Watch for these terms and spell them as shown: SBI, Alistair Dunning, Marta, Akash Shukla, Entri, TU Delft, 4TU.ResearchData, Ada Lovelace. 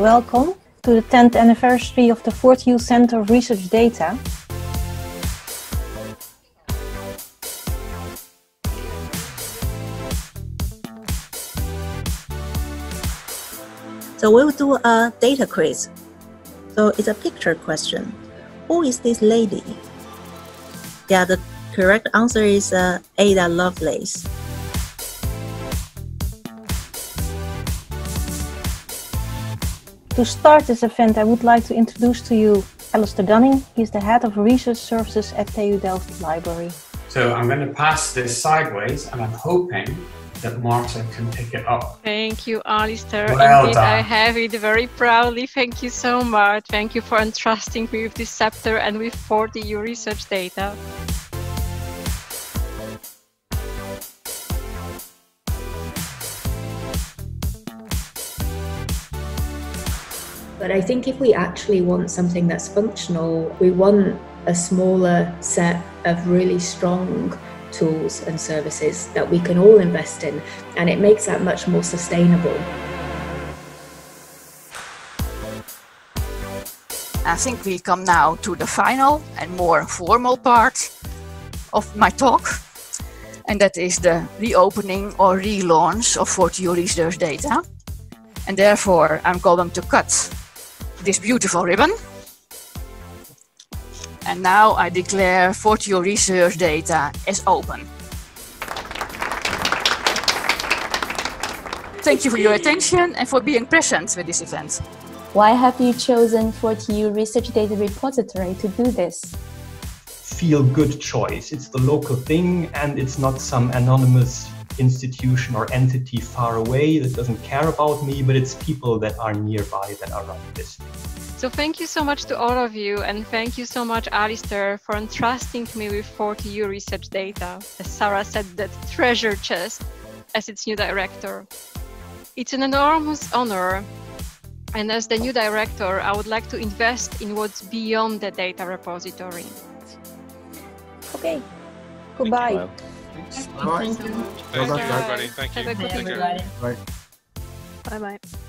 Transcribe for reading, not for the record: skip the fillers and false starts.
Welcome to the 10th anniversary of the 4TU Center of Research Data. So we'll do a data quiz. So it's a picture question. Who is this lady? Yeah, the correct answer is Ada Lovelace. To start this event, I would like to introduce to you Alistair Dunning. He's the head of research services at TU Delft Library. So I'm going to pass this sideways, and I'm hoping that Marta can pick it up. Thank you, Alistair. Well indeed, done. I have it very proudly. Thank you so much. Thank you for entrusting me with this scepter and with 4TU research data. But I think if we actually want something that's functional, we want a smaller set of really strong tools and services that we can all invest in, and it makes that much more sustainable. I think we come now to the final and more formal part of my talk, and that is the reopening or relaunch of 4TU research data. And therefore, I'm going to cut this beautiful ribbon. And now I declare 4TU research data as open. Thank you for your attention and for being present with this event. Why have you chosen 4TU research data repository to do this? Feel good choice. It's the local thing, and it's not some anonymous institution or entity far away that doesn't care about me, but it's people that are nearby that are running this thing. So thank you so much to all of you, and thank you so much, Alistair, for entrusting me with 4TU research data. As Sarah said, that treasure chest as its new director. It's an enormous honor, and as the new director, I would like to invest in what's beyond the data repository. Okay, goodbye. Thank you. Bye. Thank you. Bye. Thank you. Bye. Bye. Bye.